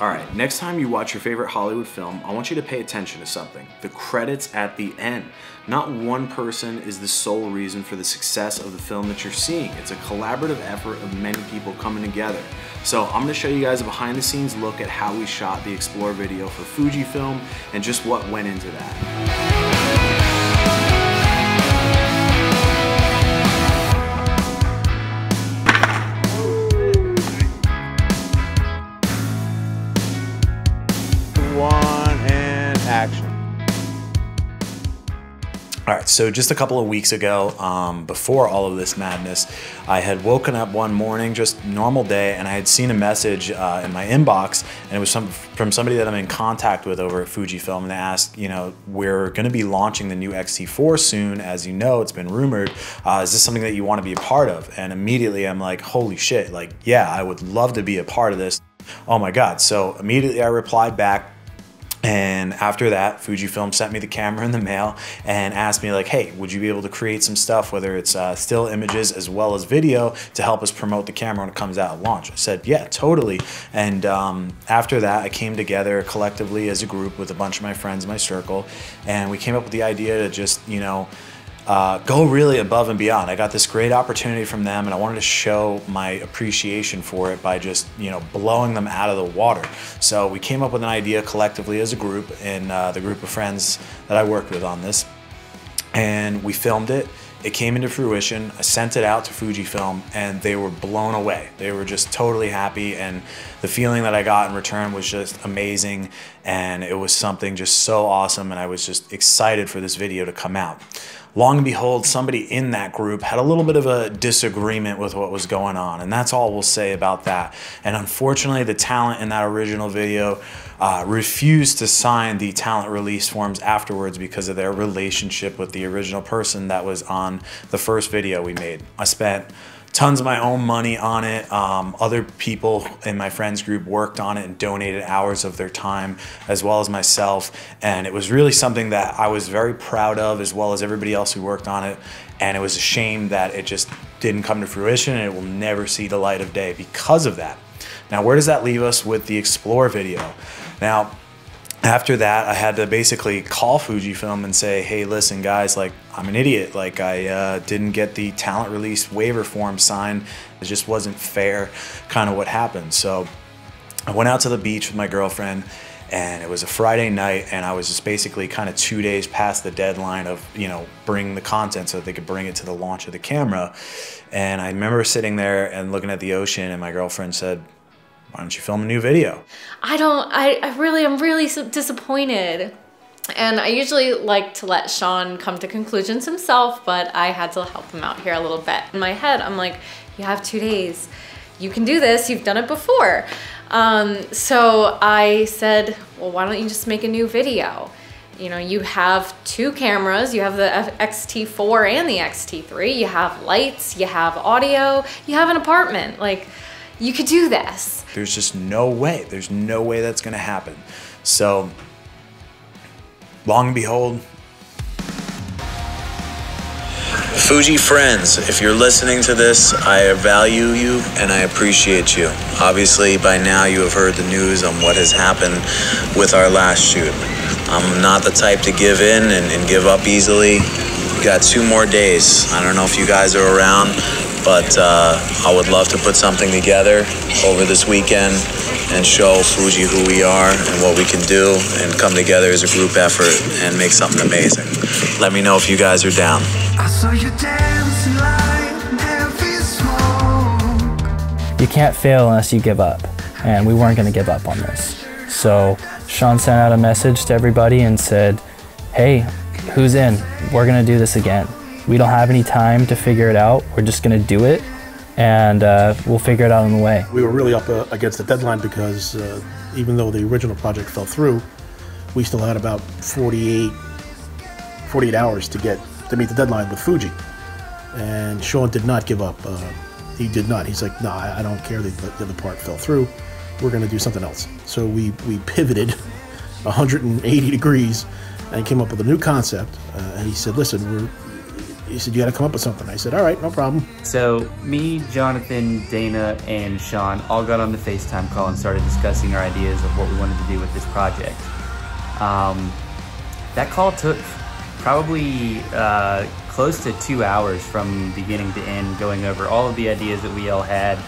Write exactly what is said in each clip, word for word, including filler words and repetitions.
All right, next time you watch your favorite Hollywood film, I want you to pay attention to something: the credits at the end. Not one person is the sole reason for the success of the film that you're seeing. It's a collaborative effort of many people coming together. So I'm gonna show you guys a behind the scenes look at how we shot the Explore video for Fujifilm and just what went into that. All right, so just a couple of weeks ago, um, before all of this madness, I had woken up one morning, just normal day, and I had seen a message uh, in my inbox, and it was some, from somebody that I'm in contact with over at Fujifilm, and they asked, you know, we're gonna be launching the new X T four soon, as you know, it's been rumored. Uh, is this something that you wanna be a part of? And immediately I'm like, holy shit, like, yeah, I would love to be a part of this. Oh my God. So immediately I replied back, and after that, Fujifilm sent me the camera in the mail and asked me like, hey, would you be able to create some stuff, whether it's uh, still images as well as video, to help us promote the camera when it comes out at launch? I said, yeah, totally. And um, after that, I came together collectively as a group with a bunch of my friends in my circle, and we came up with the idea to just, you know, Uh, go really above and beyond. I got this great opportunity from them, and I wanted to show my appreciation for it by just, you know, blowing them out of the water. So we came up with an idea collectively as a group, and uh, the group of friends that I worked with on this, and we filmed it. It came into fruition. I sent it out to Fujifilm, and they were blown away. They were just totally happy, and the feeling that I got in return was just amazing, and it was something just so awesome, and I was just excited for this video to come out. Long and behold, somebody in that group had a little bit of a disagreement with what was going on, and that's all we'll say about that. And unfortunately, the talent in that original video uh, refused to sign the talent release forms afterwards because of their relationship with the original person that was on the first video we made. I spent tons of my own money on it. Um, other people in my friends group worked on it and donated hours of their time, as well as myself. And it was really something that I was very proud of, as well as everybody else who worked on it. And it was a shame that it just didn't come to fruition, and it will never see the light of day because of that. Now, where does that leave us with the Explore video? Now, after that, I had to basically call Fujifilm and say, hey, listen, guys, like, I'm an idiot. Like, I uh, didn't get the talent release waiver form signed. It just wasn't fair, kind of what happened. So I went out to the beach with my girlfriend, and it was a Friday night, and I was just basically kind of two days past the deadline of, you know, bring the content so that they could bring it to the launch of the camera. And I remember sitting there and looking at the ocean, and my girlfriend said, why don't you film a new video? I don't, I, I really, I'm really disappointed. And I usually like to let Sean come to conclusions himself, but I had to help him out here a little bit. In my head, I'm like, you have two days. You can do this, you've done it before. Um, so I said, well, why don't you just make a new video? You know, you have two cameras, you have the X T four and the X T three, you have lights, you have audio, you have an apartment. Like, you could do this. There's just no way. There's no way that's gonna happen. So, long and behold. Fuji friends, if you're listening to this, I value you and I appreciate you. Obviously, by now you have heard the news on what has happened with our last shoot. I'm not the type to give in and, and give up easily. We've got two more days. I don't know if you guys are around, but uh, I would love to put something together over this weekend and show Fuji who we are and what we can do and come together as a group effort and make something amazing. Let me know if you guys are down. I saw you dancing like heavy smoke. You can't fail unless you give up, and we weren't gonna give up on this. So Sean sent out a message to everybody and said, hey, who's in? We're gonna do this again. We don't have any time to figure it out. We're just gonna do it, and uh, we'll figure it out on the way. We were really up uh, against the deadline because uh, even though the original project fell through, we still had about forty-eight, forty-eight hours to get to meet the deadline with Fuji. And Sean did not give up. Uh, he did not. He's like, no, nah, I don't care that the other part fell through. We're gonna do something else. So we, we pivoted one hundred eighty degrees and came up with a new concept. Uh, and he said, listen, we're, He said, you got to come up with something. I said, all right, no problem. So me, Jonathan, Dana, and Sean all got on the FaceTime call and started discussing our ideas of what we wanted to do with this project. Um, that call took probably uh, close to two hours from beginning to end, going over all of the ideas that we all had,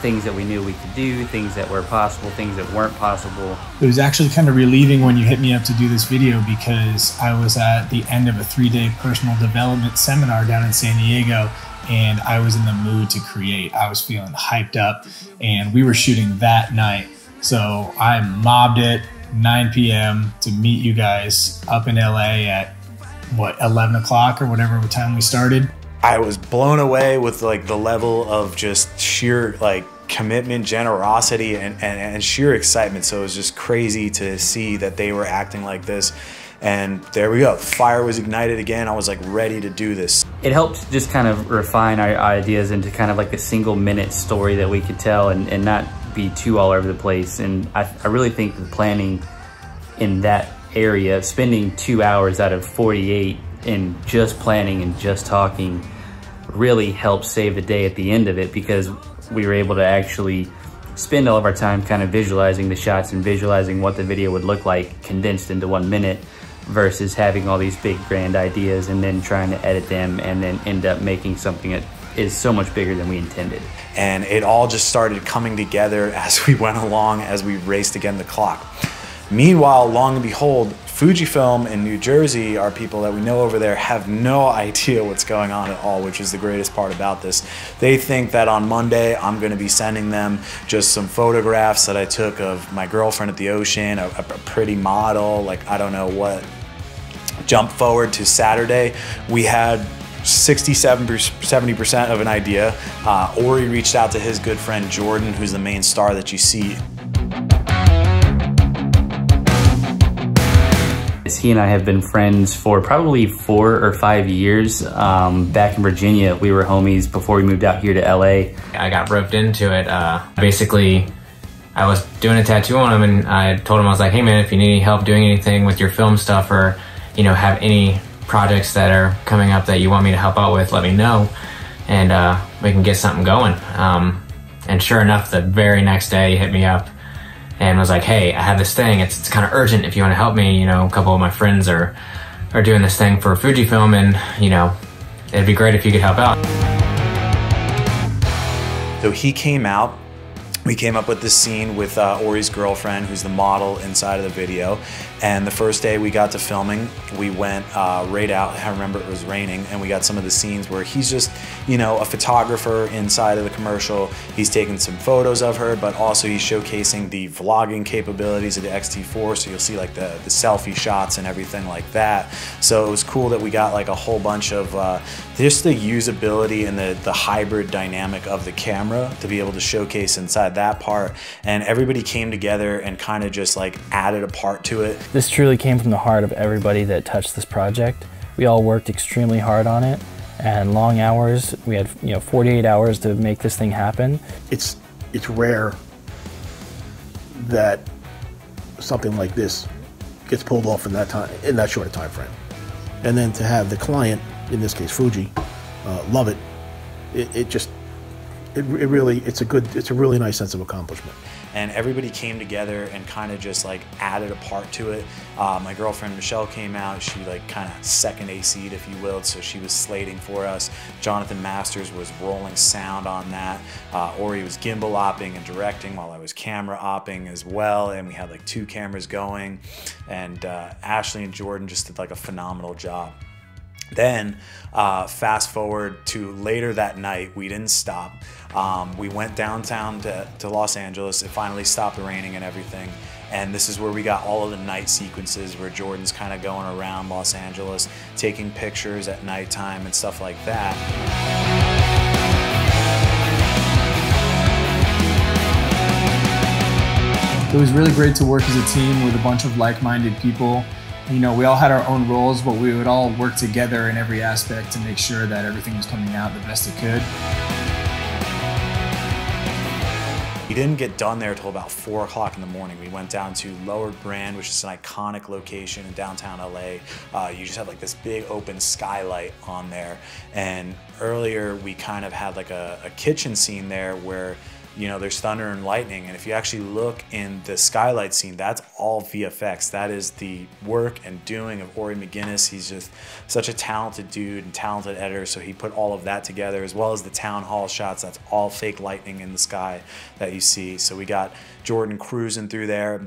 things that we knew we could do, things that were possible, things that weren't possible. It was actually kind of relieving when you hit me up to do this video, because I was at the end of a three-day personal development seminar down in San Diego, and I was in the mood to create. I was feeling hyped up, and we were shooting that night. So I mobbed it nine P M to meet you guys up in L A at, what, eleven o'clock or whatever time we started. I was blown away with like the level of just sheer like commitment, generosity, and, and, and sheer excitement. So it was just crazy to see that they were acting like this. And there we go, fire was ignited again. I was like ready to do this. It helped just kind of refine our ideas into kind of like a single minute story that we could tell and, and not be too all over the place. And I, I really think the planning in that area, spending two hours out of forty-eight and just planning and just talking, really helped save the day at the end of it, because we were able to actually spend all of our time kind of visualizing the shots and visualizing what the video would look like condensed into one minute versus having all these big grand ideas and then trying to edit them and then end up making something that is so much bigger than we intended. And it all just started coming together as we went along, as we raced again the clock. Meanwhile, long and behold, Fujifilm in New Jersey, our people that we know over there, have no idea what's going on at all, which is the greatest part about this. They think that on Monday, I'm gonna be sending them just some photographs that I took of my girlfriend at the ocean, a, a pretty model, like I don't know what. Jump forward to Saturday, we had sixty-seven, seventy percent of an idea. Uh, Ori reached out to his good friend, Jordan, who's the main star that you see. He and I have been friends for probably four or five years. Um, back in Virginia, we were homies before we moved out here to L A. I got roped into it. Uh, basically, I was doing a tattoo on him, and I told him, I was like, hey man, if you need any help doing anything with your film stuff, or you know, have any projects that are coming up that you want me to help out with, let me know, and uh, we can get something going. Um, and sure enough, the very next day, he hit me up and was like, hey, I have this thing, it's, it's kind of urgent if you want to help me, you know, a couple of my friends are, are doing this thing for Fujifilm, and, you know, it'd be great if you could help out. So he came out, we came up with this scene with uh, Ori's girlfriend, who's the model inside of the video, and the first day we got to filming, we went uh, right out, I remember it was raining, and we got some of the scenes where he's just, you know, a photographer inside of the commercial. He's taking some photos of her, but also he's showcasing the vlogging capabilities of the X T four, so you'll see like the, the selfie shots and everything like that. So it was cool that we got like a whole bunch of uh, just the usability and the, the hybrid dynamic of the camera to be able to showcase inside that part, and everybody came together and kind of just like added a part to it. This truly came from the heart of everybody that touched this project. We all worked extremely hard on it, and long hours. We had, you know, forty-eight hours to make this thing happen. It's, it's rare that something like this gets pulled off in that time, in that short a time frame. And then to have the client, in this case Fuji, uh, love it, it, it just, It, it really, it's a good, it's a really nice sense of accomplishment. And everybody came together and kind of just like added a part to it. Uh, my girlfriend Michelle came out, she like kind of second A C'd, if you will, so she was slating for us. Jonathan Masters was rolling sound on that. Uh, Ori was gimbal opping and directing while I was camera opping as well, and we had like two cameras going. And uh, Ashley and Jordan just did like a phenomenal job. Then, uh, fast forward to later that night, we didn't stop. Um, we went downtown to, to Los Angeles. It finally stopped raining and everything. And this is where we got all of the night sequences where Jordan's kind of going around Los Angeles, taking pictures at nighttime and stuff like that. It was really great to work as a team with a bunch of like-minded people. You know, we all had our own roles, but we would all work together in every aspect to make sure that everything was coming out the best it could. We didn't get done there till about four o'clock in the morning. We went down to Lower Brand, which is an iconic location in downtown L A. Uh, you just have like this big open skylight on there. And earlier we kind of had like a, a kitchen scene there where, you know, there's thunder and lightning. And if you actually look in the skylight scene, that's all V F X. That is the work and doing of Ori McGinnis. He's just such a talented dude and talented editor. So he put all of that together, as well as the town hall shots. That's all fake lightning in the sky that you see. So we got Jordan cruising through there.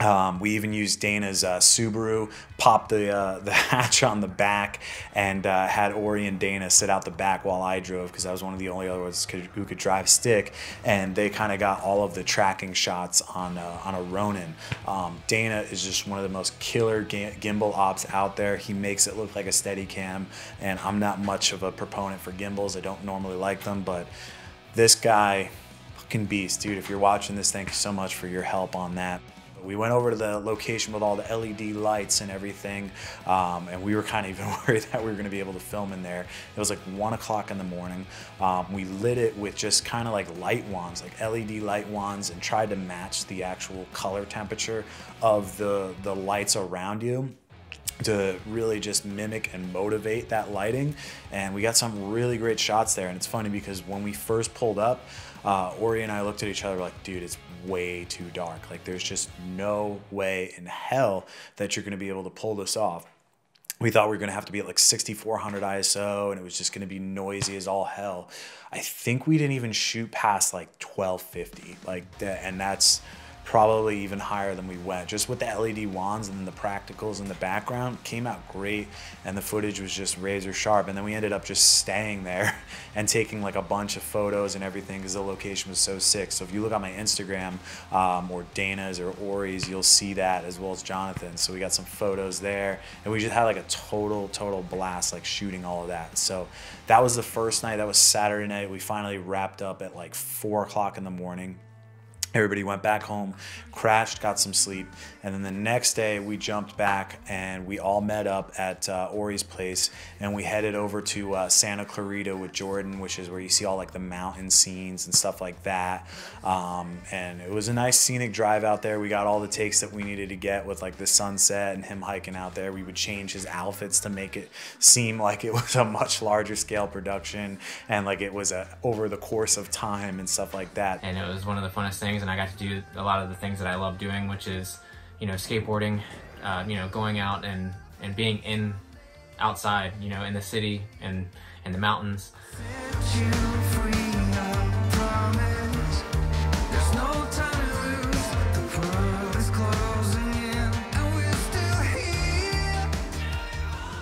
Um, we even used Dana's uh, Subaru, popped the, uh, the hatch on the back, and uh, had Ori and Dana sit out the back while I drove, because I was one of the only other ones could, who could drive stick, and they kind of got all of the tracking shots on, uh, on a Ronin. Um, Dana is just one of the most killer gimbal ops out there. He makes it look like a Steadicam, and I'm not much of a proponent for gimbals. I don't normally like them, but this guy, fucking beast, dude. If you're watching this, thank you so much for your help on that. We went over to the location with all the L E D lights and everything, um, and we were kind of even worried that we were going to be able to film in there. It was like one o'clock in the morning. Um, we lit it with just kind of like light wands, like L E D light wands, and tried to match the actual color temperature of the, the lights around you to really just mimic and motivate that lighting. And we got some really great shots there. And it's funny because when we first pulled up, uh, Ori and I looked at each other like, dude, it's way too dark. Like, there's just no way in hell that you're gonna be able to pull this off. We thought we were gonna have to be at like sixty-four hundred I S O, and it was just gonna be noisy as all hell. I think we didn't even shoot past like twelve fifty, like that, and that's probably even higher than we went. Just with the L E D wands and the practicals in the background, came out great, and the footage was just razor sharp. And then we ended up just staying there and taking like a bunch of photos and everything, because the location was so sick. So if you look on my Instagram, um, or Dana's or Ori's, you'll see that, as well as Jonathan's. So we got some photos there, and we just had like a total, total blast, like shooting all of that. So that was the first night. That was Saturday night. We finally wrapped up at like four o'clock in the morning. Everybody went back home, crashed, got some sleep, and then the next day we jumped back and we all met up at uh, Ori's place, and we headed over to uh, Santa Clarita with Jordan, which is where you see all like the mountain scenes and stuff like that. Um, and it was a nice scenic drive out there. We got all the takes that we needed to get with like the sunset and him hiking out there. We would change his outfits to make it seem like it was a much larger scale production, and like it was a, over the course of time and stuff like that. And it was one of the funnest things. And I got to do a lot of the things that I love doing, which is, you know, skateboarding, uh, you know, going out and, and being in, outside, you know, in the city and, and the mountains.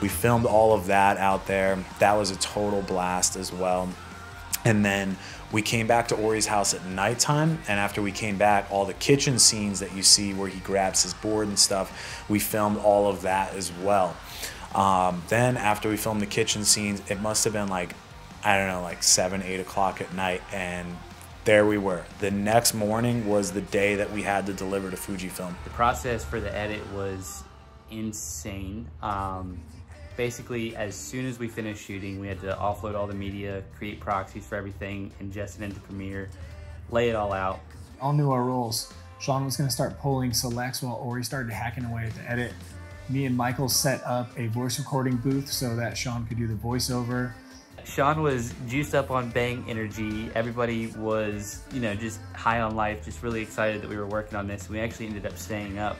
We filmed all of that out there. That was a total blast as well. And then we came back to Ori's house at nighttime, and after we came back, all the kitchen scenes that you see where he grabs his board and stuff, we filmed all of that as well. Um, then after we filmed the kitchen scenes, it must have been like, I don't know, like seven, eight o'clock at night, and there we were. The next morning was the day that we had to deliver to Fujifilm. The process for the edit was insane. Um, Basically, as soon as we finished shooting, we had to offload all the media, create proxies for everything, ingest it into Premiere, lay it all out. All knew our roles. Sean was going to start pulling selects while Ori started hacking away at the edit. Me and Michael set up a voice recording booth so that Sean could do the voiceover. Sean was juiced up on Bang Energy. Everybody was, you know, just high on life, just really excited that we were working on this. We actually ended up staying up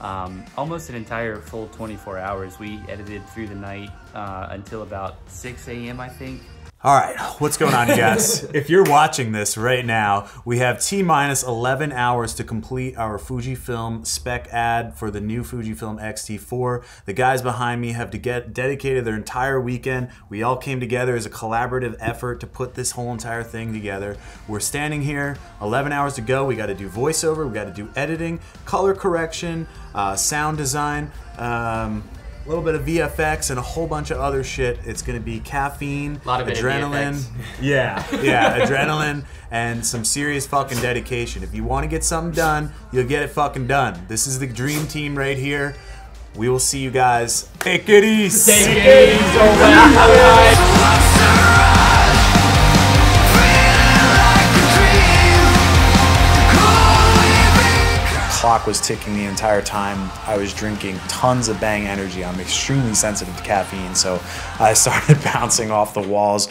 Um, almost an entire full twenty-four hours. We edited through the night uh, until about six A M I think. All right, what's going on, guys? If you're watching this right now, we have T-minus eleven hours to complete our Fujifilm spec ad for the new Fujifilm X T four. The guys behind me have to get dedicated their entire weekend. We all came together as a collaborative effort to put this whole entire thing together. We're standing here, eleven hours to go. We gotta do voiceover, we gotta do editing, color correction, uh, sound design, um, a little bit of V F X and a whole bunch of other shit. It's gonna be caffeine, a lot of adrenaline, yeah, yeah, adrenaline, and some serious fucking dedication. If you want to get something done, you'll get it fucking done. This is the dream team right here. We will see you guys. Take it easy. Take it easy. clock was ticking the entire time. I was drinking tons of Bang Energy. I'm extremely sensitive to caffeine, so I started bouncing off the walls.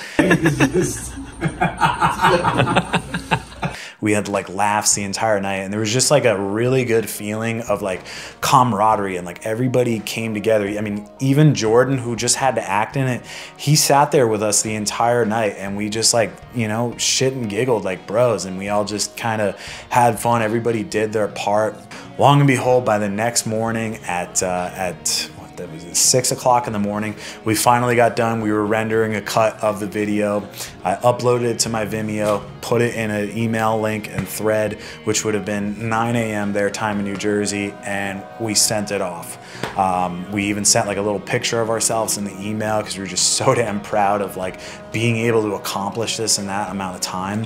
We had like laughs the entire night, and there was just like a really good feeling of like camaraderie, and like everybody came together. I mean, even Jordan, who just had to act in it, he sat there with us the entire night, and we just like, you know, shit and giggled like bros, and we all just kind of had fun. Everybody did their part. Long and behold, by the next morning at uh, at what that was it, six o'clock in the morning, we finally got done. We were rendering a cut of the video. I uploaded it to my Vimeo, put it in an email link and thread, which would have been nine A M their time in New Jersey, and we sent it off. Um, we even sent like a little picture of ourselves in the email because we were just so damn proud of like being able to accomplish this in that amount of time.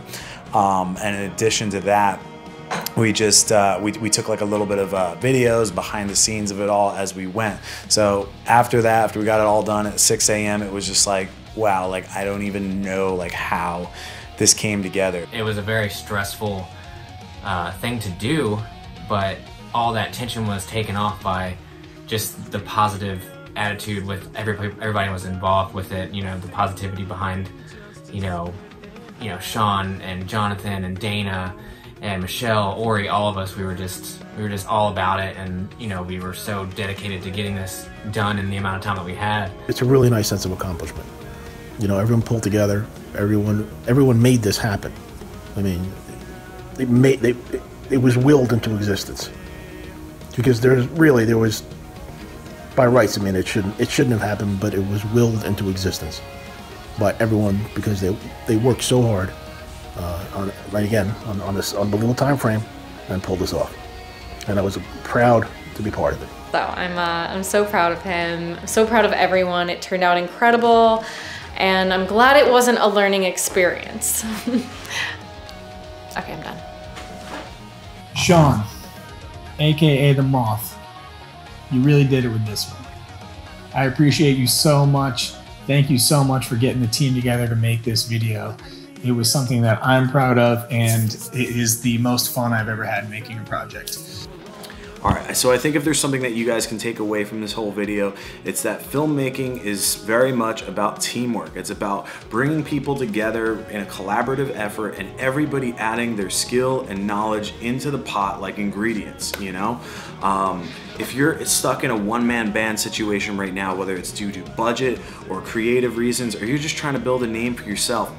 Um, and in addition to that, we just uh, we, we took like a little bit of uh, videos behind the scenes of it all as we went. So after that, after we got it all done at six A M, it was just like, wow, like I don't even know like how this came together. It was a very stressful uh, thing to do, but all that tension was taken off by just the positive attitude with everybody. Everybody was involved with it. You know, the positivity behind, you know, you know Sean and Jonathan and Dana and Michelle, Ori, all of us. We were just we were just all about it, and you know, we were so dedicated to getting this done in the amount of time that we had. It's a really nice sense of accomplishment. You know, everyone pulled together. Everyone, everyone made this happen. I mean, they made they. It, it was willed into existence, because there's really there was, by rights. I mean, it shouldn't it shouldn't have happened, but it was willed into existence by everyone because they they worked so hard, uh, on, right again on, on this unbelievable time frame, and pulled this off. And I was proud to be part of it. So I'm uh, I'm so proud of him. I'm so proud of everyone. It turned out incredible. And I'm glad it wasn't a learning experience. Okay, I'm done. Sean, A K A The Moth, you really did it with this one. I appreciate you so much. Thank you so much for getting the team together to make this video. It was something that I'm proud of, and it is the most fun I've ever had making a project. All right, so I think if there's something that you guys can take away from this whole video, it's that filmmaking is very much about teamwork. It's about bringing people together in a collaborative effort and everybody adding their skill and knowledge into the pot like ingredients, you know? Um, if you're stuck in a one-man band situation right now, whether it's due to budget or creative reasons, or you're just trying to build a name for yourself,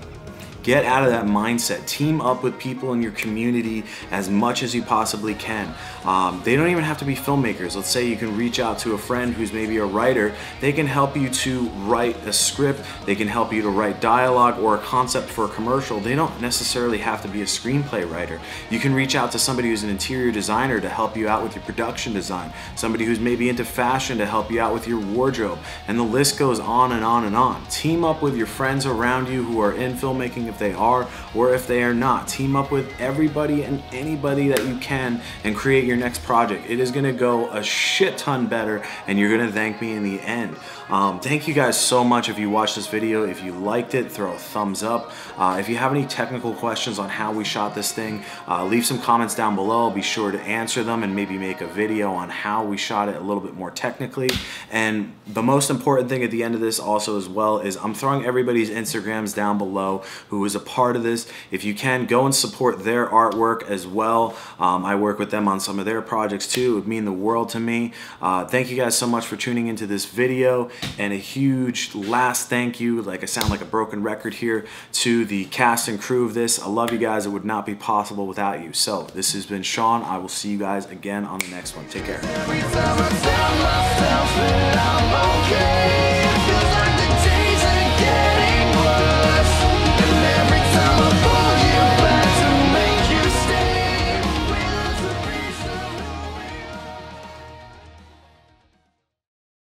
get out of that mindset. Team up with people in your community as much as you possibly can. Um, they don't even have to be filmmakers. Let's say you can reach out to a friend who's maybe a writer. They can help you to write a script. They can help you to write dialogue or a concept for a commercial. They don't necessarily have to be a screenplay writer. You can reach out to somebody who's an interior designer to help you out with your production design. Somebody who's maybe into fashion to help you out with your wardrobe. And the list goes on and on and on. Team up with your friends around you who are in filmmaking, if they are, or if they are not. Team up with everybody and anybody that you can and create your next project. It is going to go a shit ton better, and you're going to thank me in the end. Um, thank you guys so much if you watched this video. If you liked it, throw a thumbs up. Uh, if you have any technical questions on how we shot this thing, uh, leave some comments down below. I'll be sure to answer them and maybe make a video on how we shot it a little bit more technically. And the most important thing at the end of this also as well is I'm throwing everybody's Instagrams down below who was a part of this. If you can, go and support their artwork as well. Um, I work with them on some of their projects too. It would mean the world to me. Uh, thank you guys so much for tuning into this video, and a huge last thank you, like I sound like a broken record here, to the cast and crew of this. I love you guys. It would not be possible without you. So this has been Sean. I will see you guys again on the next one. Take care.